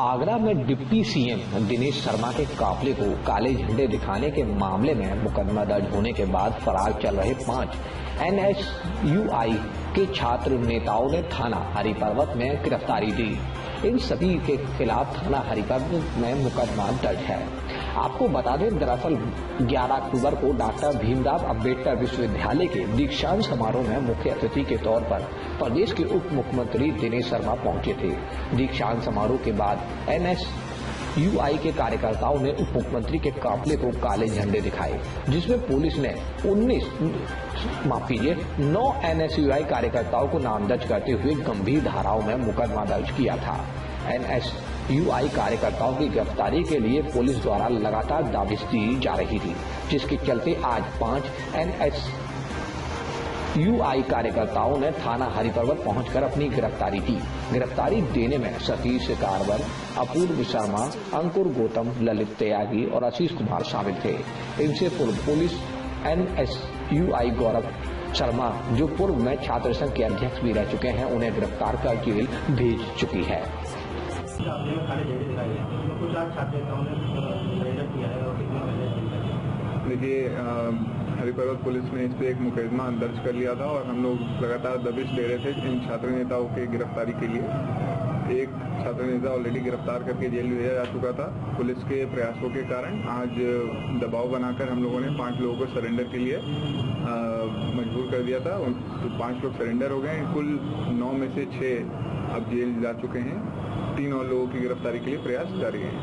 आगरा में deputy CM Dinesh Sharma के काफिले को काले झंडे दिखाने के मामले में मुकदमा दर्ज होने के बाद फरार चल रहे 5 एनएसयूआई के छात्र नेताओं ने थाना हरिपर्वत में गिरफ्तारी दी। इन सभी के खिलाफ थाना हरिपर्वत में मुकदमा दर्ज है। आपको बता दें, दरअसल 11 अक्टूबर को डॉक्टर भीमराव अम्बेडकर विश्वविद्यालय के दीक्षांत समारोह में मुख्य अतिथि के तौर पर प्रदेश के उप मुख्यमंत्री दिनेश शर्मा पहुंचे थे। दीक्षांत समारोह के बाद एनएसयूआई के कार्यकर्ताओं ने उप मुख्यमंत्री के काफिले को काले झंडे दिखाए, जिसमें पुलिस ने 9 एनएसयूआई कार्यकर्ताओं को नाम दर्ज करते हुए गंभीर धाराओं में मुकदमा दर्ज किया था। एनएसयूआई कार्यकर्ताओं की गिरफ्तारी के लिए पुलिस द्वारा लगातार दाबिश दी जा रही थी, जिसके चलते आज 5 एनएसयूआई कार्यकर्ताओं ने थाना हरिपर्वत पहुंचकर अपनी गिरफ्तारी दी। गिरफ्तारी देने में सतीश कारवर, अपूर्व शर्मा, अंकुर गौतम, ललित त्यागी और आशीष कुमार शामिल थे। इनसे पूर्व पुलिस एनएसयूआई गौरव शर्मा, जो पूर्व में छात्र संघ के अध्यक्ष भी रह चुके हैं, उन्हें गिरफ्तार कर जेल भेज चुकी है। देखिए, हरिपर्वत पुलिस ने इस पे एक मुकदमा दर्ज कर लिया था और हम लोग लगातार दबिश दे रहे थे इन छात्र नेताओं के गिरफ्तारी के लिए। एक छात्र नेता ऑलरेडी गिरफ्तार करके जेल भेजा जा चुका था। पुलिस के प्रयासों के कारण आज दबाव बनाकर हम लोगों ने 5 लोगों को सरेंडर के लिए मजबूर कर दिया था। तो 5 लोग सरेंडर हो गए। कुल 9 में से 6 अब जेल जा चुके हैं। 3 और लोगों की गिरफ्तारी के लिए प्रयास जारी है।